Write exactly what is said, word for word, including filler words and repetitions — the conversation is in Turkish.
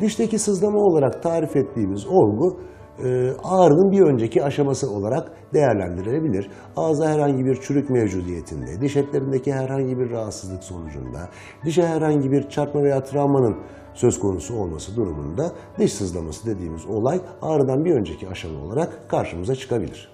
Dişteki sızlama olarak tarif ettiğimiz olgu ağrının bir önceki aşaması olarak değerlendirilebilir. Ağza herhangi bir çürük mevcudiyetinde, diş etlerindeki herhangi bir rahatsızlık sonucunda, dişe herhangi bir çarpma veya travmanın söz konusu olması durumunda diş sızlaması dediğimiz olay ağrıdan bir önceki aşama olarak karşımıza çıkabilir.